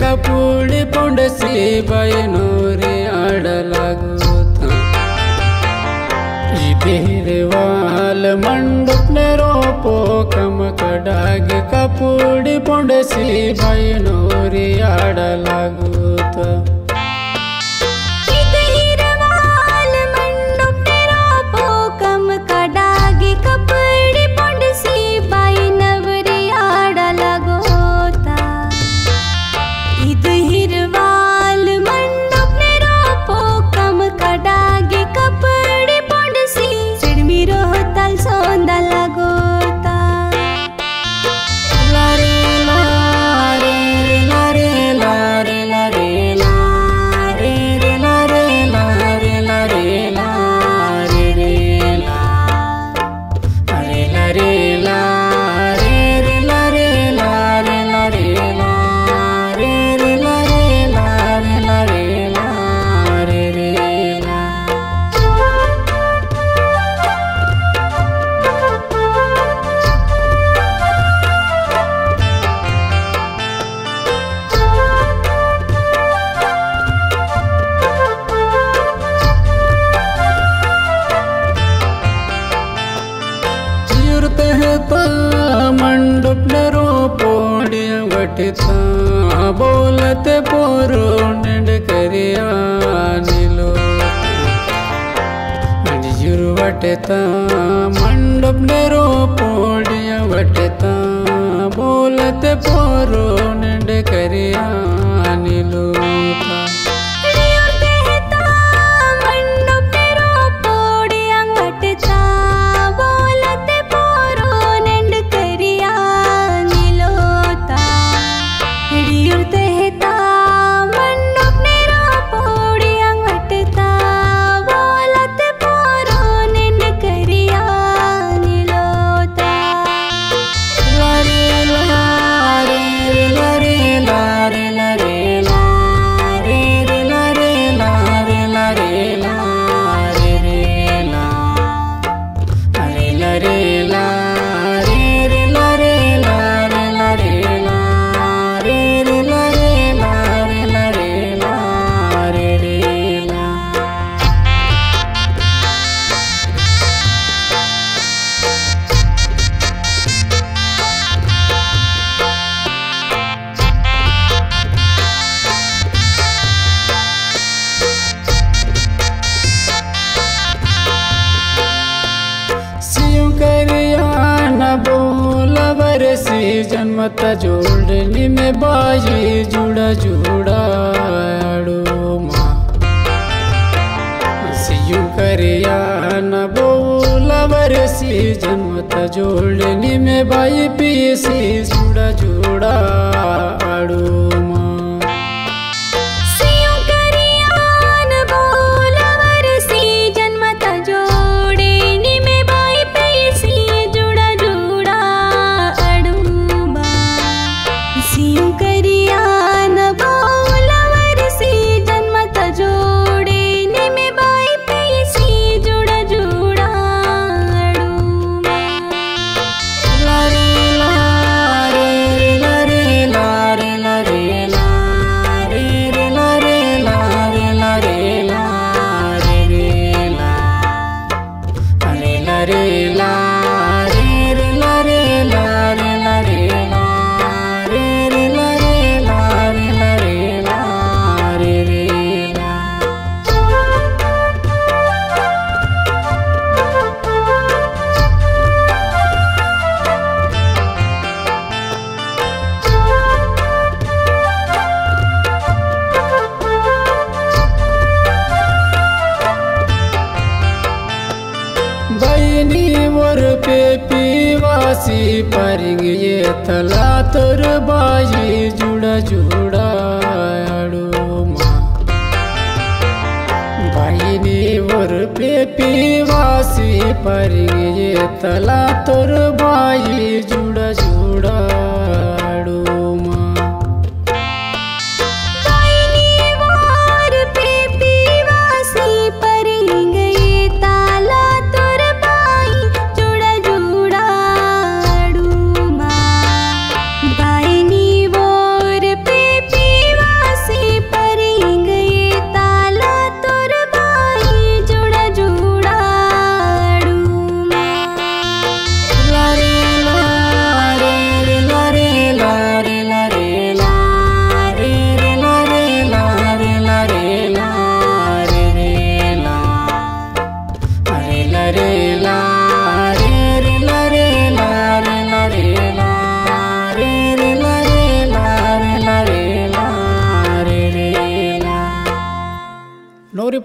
कपूड़ी पुंडसी बयनोरे आड़ लागोता वाल मंडप ने रोपो कम कडाग कपूड़ी पुंडसी बयनोरे आड़ लागोता बोलते पोरो नंड करिया नीलो अंजुर वटता मंडप ने रो पोड़िया वटता बोलते पोरो नंड करिया नीलो जन्मत जोड़नी में बाजी जुड़ा जुड़ा मां करिया न बोला बरसी जन्मत जोड़नी में बाई पीसी जुड़ा जुड़ा आड़ू तला तोर बाजी जुड़ा जुड़ा आड़ू भाई ने और पे पीवासी पर ये तला तोर बाजी जुड़ा जुड़ा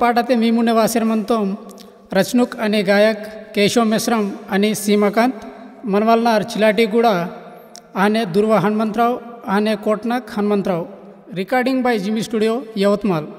పాటతే మీ ముందు వాసిరమంతో రచనక్ అనే గాయక్ కేశవ్ మిశ్రం అనే సీమాకాంత్ మనవల్న చిలాటిగూడ ఆనే దుర్వ హనుమంతరావు ఆనే Kotnak Hanumantharao recording by Jimmy studio Yavatmal.